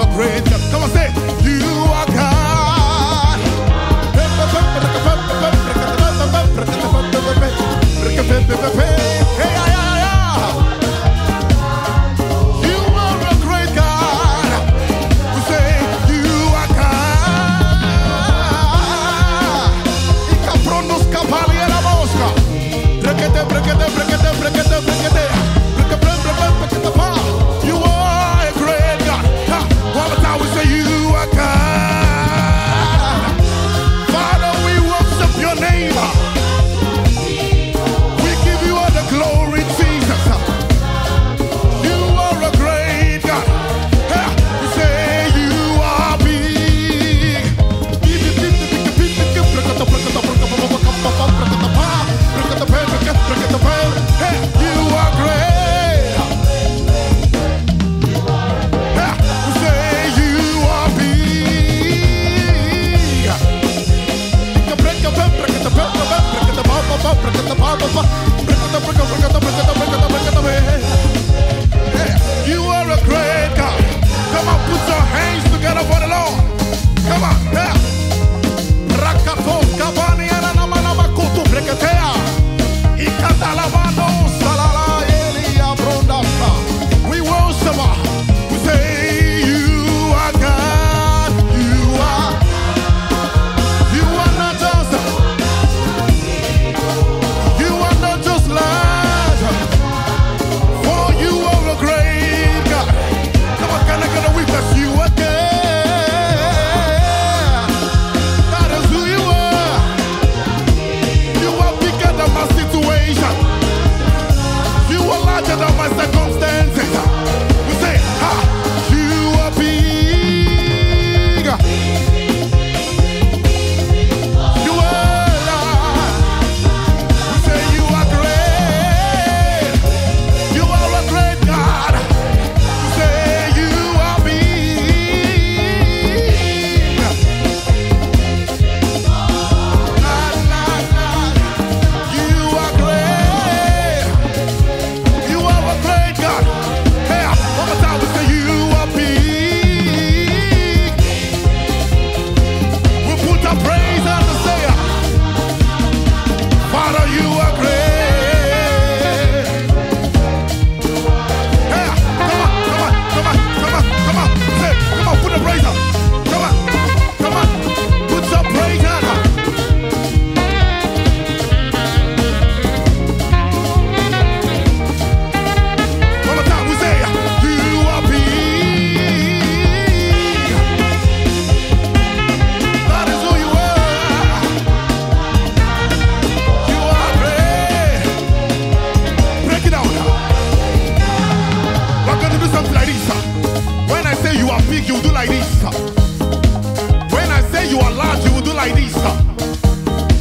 of praise. Come on, say, you are God. Hey, you are a great God. We say, you are God. Y capronos capali a la mosca. Brequete, brequete, brequete, brequete, brequete. You are a great God. Come on, put your hands together for the Lord. Come on, yeah. Rakatos kabani ana namana makutu breketea. Ikatalabano salala eli abronda. We worship her. We say you are God. You are not just. You are not just large. For you are a great God. Come on, can I get a witness? You are God. That is who you are. You are bigger than my situation. You are larger than my circumstances. We say, ha, you are bigger. You are Lord. We say you are great. You are a great God. We say you are big. La, la, la. You are great. You are a great God. Hey, one more time we say you are big. We put our praise on the Savior. Father, you are great. Hey, come on, come on, come on, come on, come on. Say, come on, put the praise on. Come on, come on, put your praise on. One more time, we say, you are big. That is who you are. You are great. Break it down. We're going to do something like this. When I say you are big, you do like this. When I say you are large, you will do like this.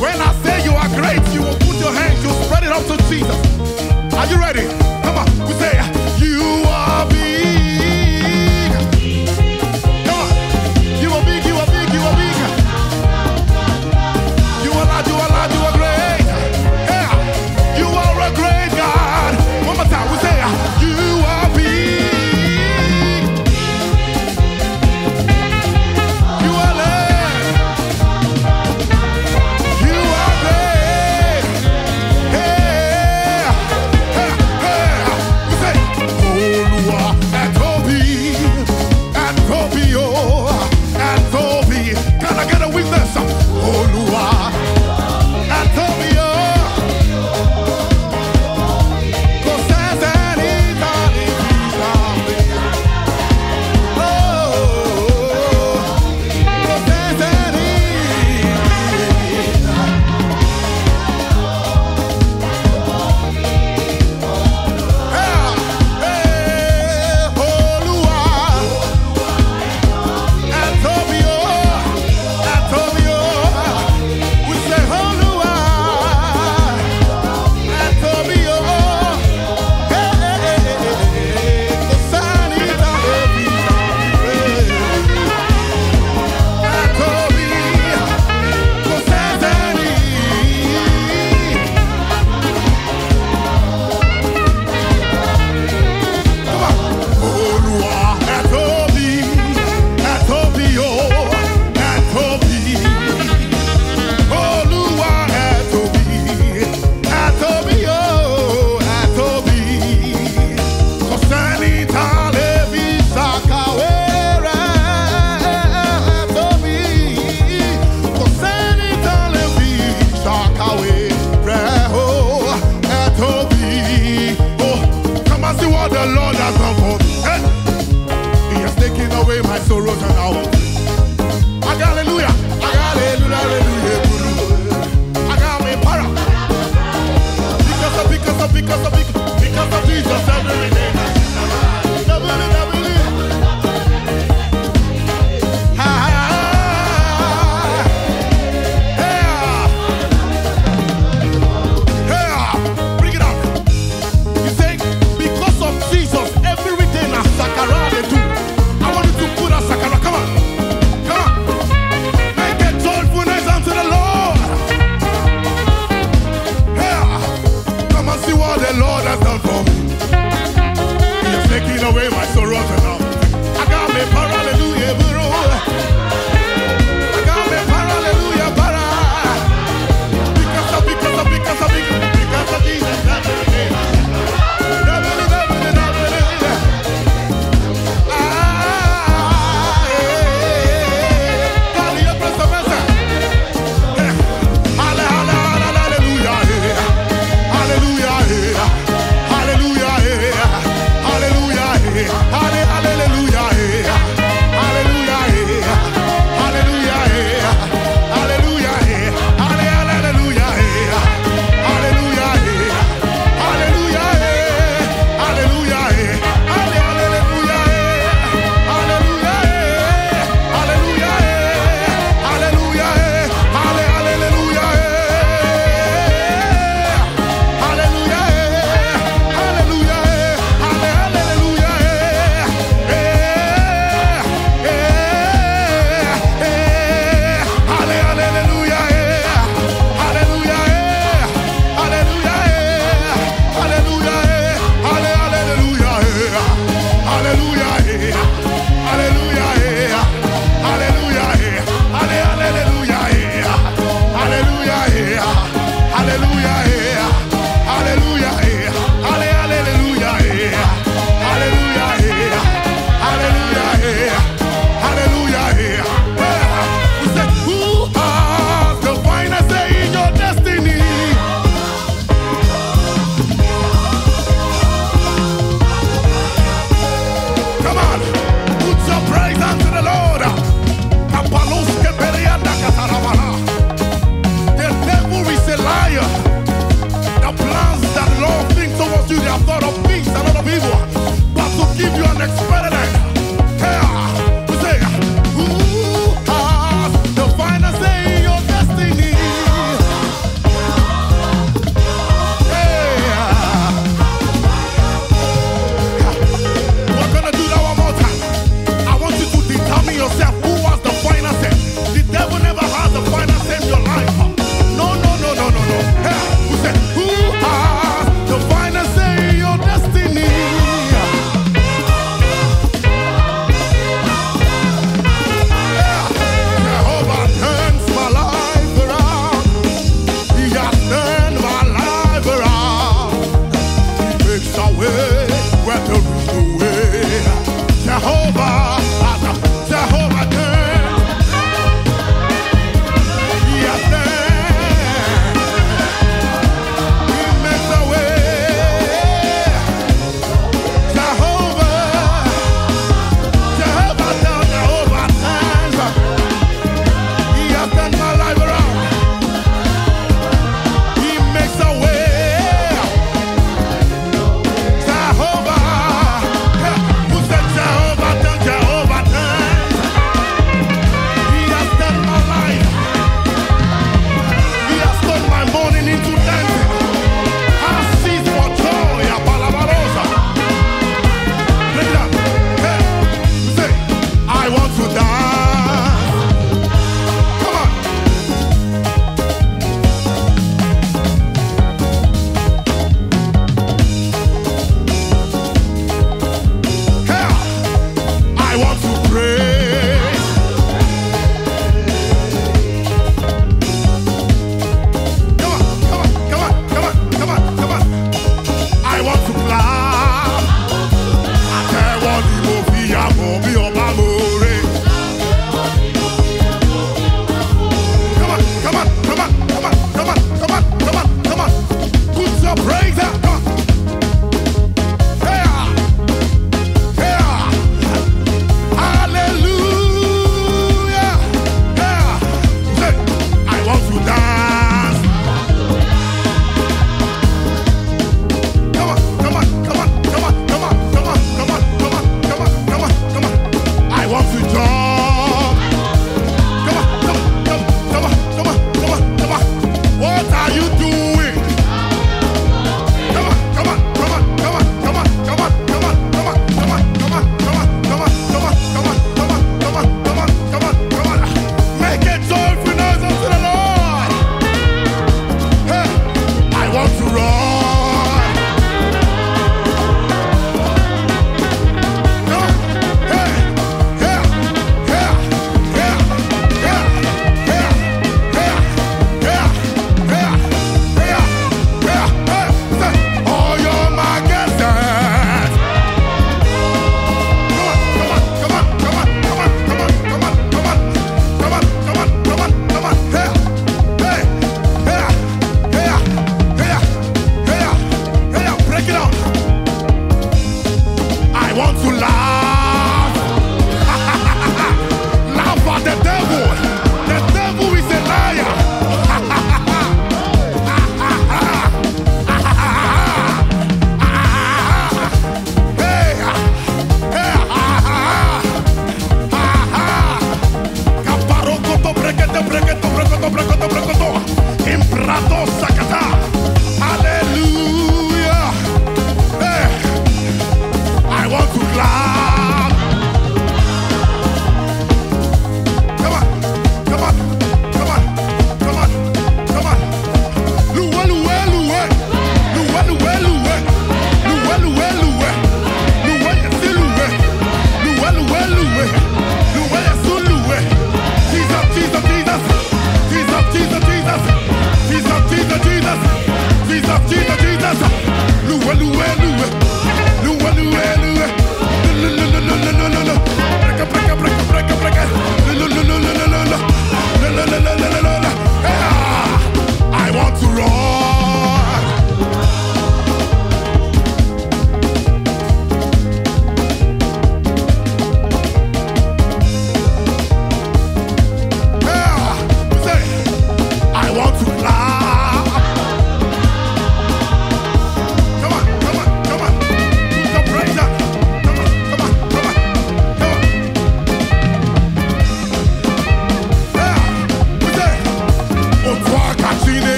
When I say you are great, you will put your hands, you will spread it up to Jesus. Are you ready? Come on, we say, you are big. Come on, you are big, you are big, you are big. You are large, you are large, you are great. Yeah, you are a great God. One more time, we say, you are big. You are large, you are great. Hey, hey, hey,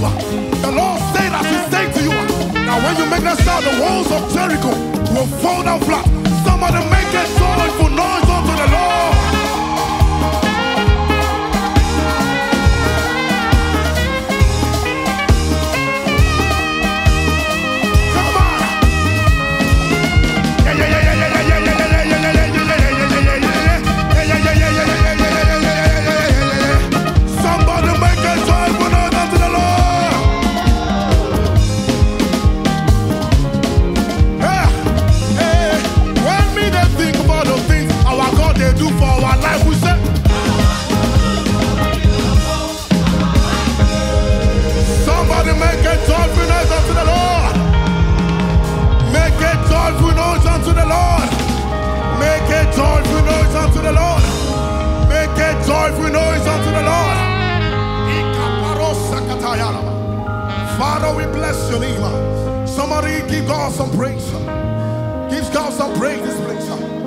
you. The Lord said as He said to you, now when you make that sound, the walls of Jericho will fall down flat. Somebody make a joyful noise unto the Lord. Father, we bless your name. Somebody give God some praise. Give God some praise this place.